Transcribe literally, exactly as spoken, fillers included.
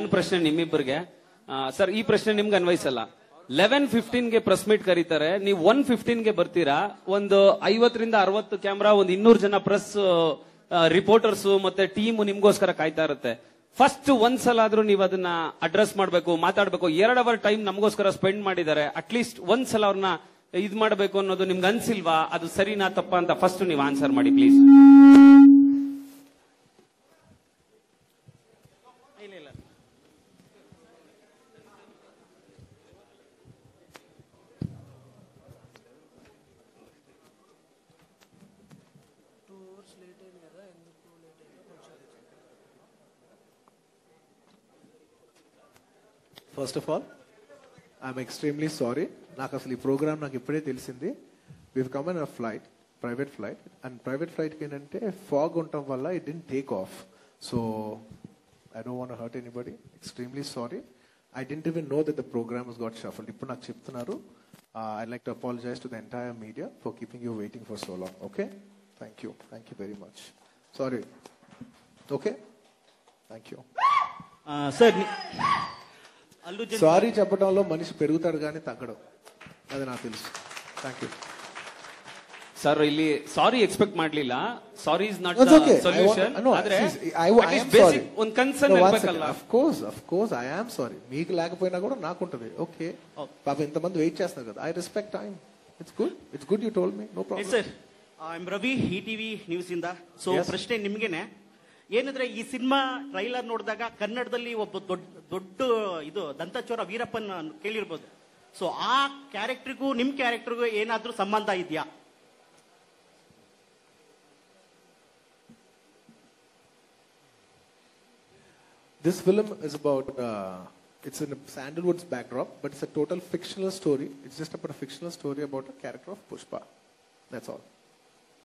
प्रश्ने निम्मिब्बरिगे सर ई प्रश्ने निम्गे अन्वयिसल्ल eleven fifteen ಗೆ ಪ್ರೆಸ್ ಮೀಟ್ ಕರೀತಾರೆ ನೀವು one fifteen ಗೆ ಬರ್ತೀರಾ ಒಂದು ಐವತ್ತು ರಿಂದ ಅರವತ್ತು ಕ್ಯಾಮೆರಾ ಒಂದು ಇನ್ನೂರು ಜನ ಪ್ರೆಸ್ ರಿಪೋರ್ಟರ್ಸ್ ಮತ್ತೆ ಟೀಮ್ ನಿಮಗೋಸ್ಕರ ಕಾಯ್ತಾ ಇರುತ್ತೆ ಫಸ್ಟ್ ಒಂದಸಲಾದರೂ ನೀವು ಅದನ್ನ ಅಡ್ರೆಸ್ ಮಾಡಬೇಕು ಮಾತಾಡಬೇಕು ಎರಡು ಅವರ್ ಟೈಮ್ ನಮಗೋಸ್ಕರ ಸ್ಪೆಂಡ್ ಮಾಡಿದ್ದಾರೆ ಅಟ್ ಲೀಸ್ಟ್ ಒಂದಸಲ ಅವರನ್ನ ಇದು ಮಾಡಬೇಕು ಅನ್ನೋದು ನಿಮಗೆ ಅನ್ಸಿಲ್ವಾ ಅದು ಸರಿನಾ ತಪ್ಪಾ ಅಂತ ಫಸ್ಟ್ ನೀವು ಆನ್ಸರ್ ಮಾಡಿ please First of all, I'm extremely sorry. Naku asli program naku ippade telisindi. We've come on a flight, private flight, and private flight ki enante fog untam valla it didn't take off. So I don't want to hurt anybody. Extremely sorry. I didn't even know that the program has got shuffled. Ippudu naku cheptunnaru. I'd like to apologize to the entire media for keeping you waiting for so long. Okay? Thank you. Thank you very much. Sorry. Okay? Thank you. Uh, sir. Sorry చెప్పడంలో మనిషి పెరుగుతాడు కానీ తగ్గడం అది నాకు తెలుసు thank you sir ಇಲ್ಲಿ sorry expect ಮಾಡಲಿಲ್ಲ sorry is not the solution ಆದರೆ ಐ ಆಮ್ ಸಾರಿ ಒಂದು ಕನ್ಸರ್ನ್ ಇರಬೇಕಲ್ಲ of course of course I am sorry మీకు లేకపోయినా కూడా నాకు ఉంటది ఓకే పాప ఇంత మంది వెయిట్ చేస్తున్నారు కదా I respect time it's good it's good you told me no problem yes sir I am Ravi hi TV news ಇಂದ సో ಪ್ರಶ್ನೆ ನಿಮಗೆನೇ ಏನಂದ್ರೆ ಈ ಸಿನಿಮಾ ಟ್ರೈಲರ್ ನೋಡಿದಾಗ ಕನ್ನಡದಲ್ಲಿ ಒಬ್ಬ ದೊಡ್ಡ ದೊಡ್ಡ ಇದು ದಂತಚೋರ ವೀರಪ್ಪನ್ ಕೇಳಿರ್ಬೋದು ಸೊ ಆ ಕ್ಯಾರೆಕ್ಟರ್ಗೂ ನಿಮ್ ಕ್ಯಾರೆಕ್ಟರ್ಗೂ ಏನಾದ್ರೂ ಸಂಬಂಧ ಇದೆಯಾ this film is about It's in Sandalwood's backdrop, but it's a total fictional story. It's just about a fictional story about a character of Pushpa. That's all.